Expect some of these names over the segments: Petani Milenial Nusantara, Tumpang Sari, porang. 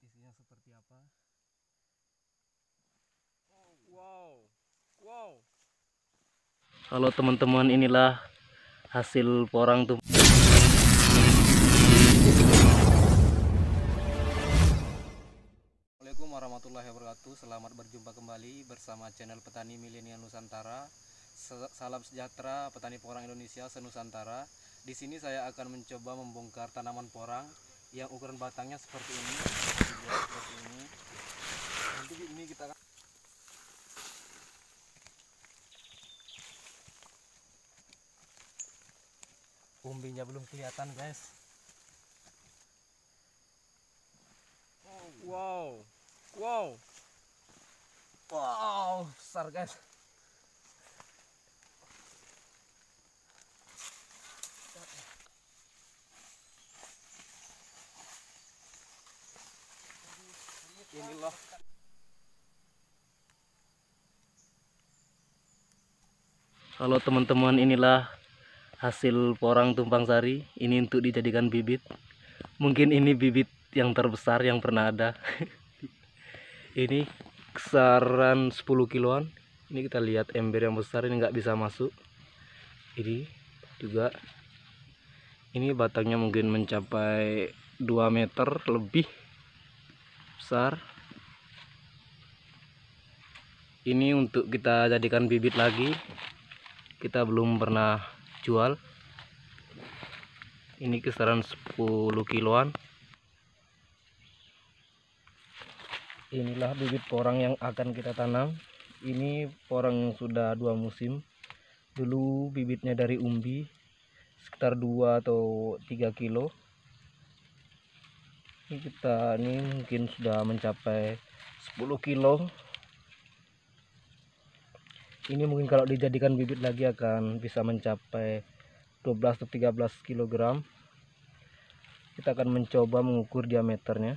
jelas isinya seperti apa. Wow. Halo teman-teman, inilah hasil porang tuh. Assalamualaikum warahmatullahi wabarakatuh. Selamat berjumpa kembali bersama channel Petani Milenial Nusantara. Salam sejahtera petani porang Indonesia senusantara. Di sini saya akan mencoba membongkar tanaman porang yang ukuran batangnya seperti ini. Nanti ini kita akan umbinya belum kelihatan, guys. Wow, besar, guys. Inilah halo teman-teman, inilah hasil porang tumpang sari. Ini untuk dijadikan bibit. Mungkin ini bibit yang terbesar yang pernah ada. Ini kisaran 10 kiloan. Ini kita lihat ember yang besar ini nggak bisa masuk. Ini juga, ini batangnya mungkin mencapai 2 meter lebih. Besar. Ini untuk kita jadikan bibit lagi. Kita belum pernah jual. Ini kisaran 10 kiloan. Inilah bibit porang yang akan kita tanam. Ini porang yang sudah 2 musim. Dulu bibitnya dari umbi sekitar 2 atau 3 kilo. Kita ini mungkin sudah mencapai 10 kilo. Ini mungkin kalau dijadikan bibit lagi akan bisa mencapai 12 atau 13 kilogram. Kita akan mencoba mengukur diameternya.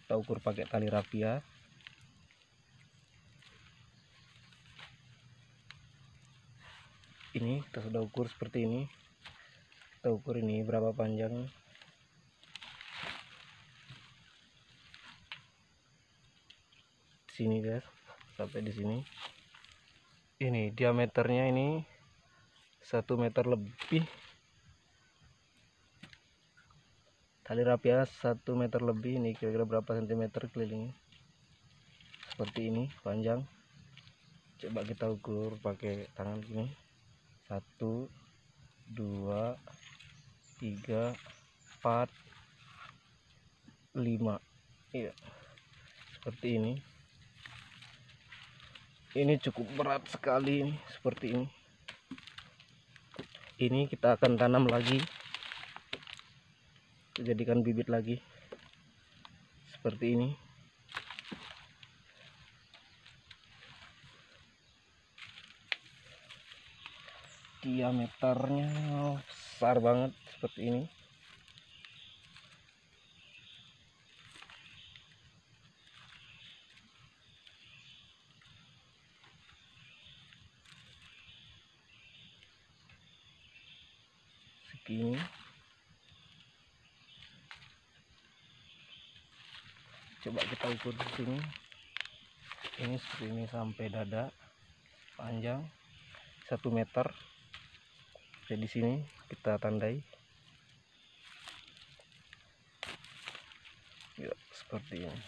Kita ukur pakai tali rafia. Ini kita sudah ukur seperti ini. Kita ukur ini berapa panjang. Di sini guys, sampai di sini. Ini diameternya ini 1 meter lebih. Tali rafia 1 meter lebih. Ini kira-kira berapa sentimeter kelilingnya? Seperti ini panjang. Coba kita ukur pakai tangan gini. 1, 2, 3, 4, 5. Iya, seperti ini. Ini cukup berat sekali ini, seperti ini. Ini kita akan tanam lagi, kita jadikan bibit lagi seperti ini. Diameternya besar banget seperti ini. Segini. Coba kita ukur di sini. Ini seperti ini sampai dada. Panjang 1 meter. Jadi sini kita tandai ya, seperti ini.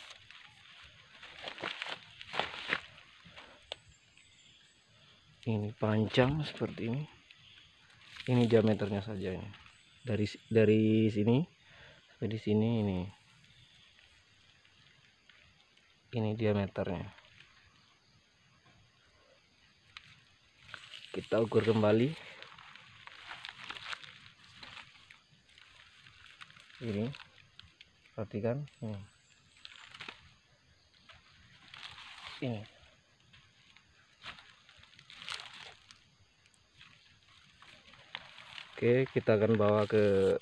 Ini panjang seperti ini. Ini diameternya saja ini. Dari sini sampai di sini ini. Ini diameternya. Kita ukur kembali. Ini perhatikan ini oke, kita akan bawa ke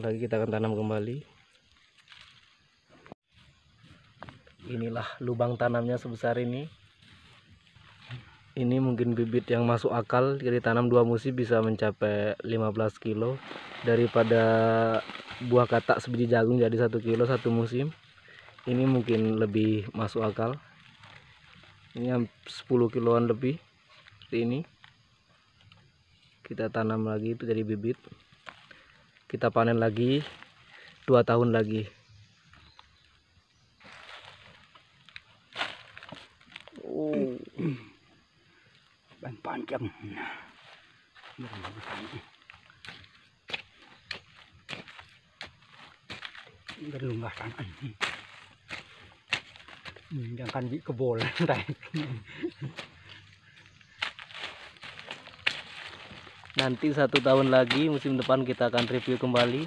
lagi, kita akan tanam kembali. Inilah lubang tanamnya sebesar ini. Ini mungkin bibit yang masuk akal. Jadi tanam 2 musim bisa mencapai 15 kilo. Daripada buah katak sebiji jagung jadi 1 kilo satu musim. Ini mungkin lebih masuk akal. Ini 10 kiloan lebih. Seperti ini. Kita tanam lagi itu jadi bibit. Kita panen lagi 2 tahun lagi. Oh. Ban panjang. Berlumba tangan. Jangan di kebol. Nanti 1 tahun lagi musim depan kita akan review kembali.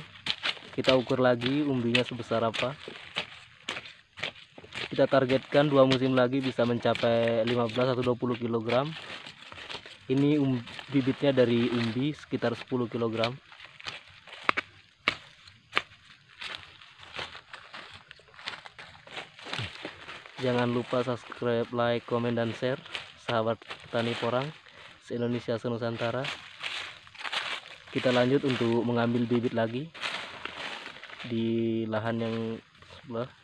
Kita ukur lagi umbinya sebesar apa. Kita targetkan 2 musim lagi bisa mencapai 15 atau 20 kg. Ini bibitnya dari umbi sekitar 10 kg. Jangan lupa subscribe, like, komen, dan share. Sahabat petani porang se-Indonesia se-Nusantara. Kita lanjut untuk mengambil bibit lagi di lahan yang sebelah.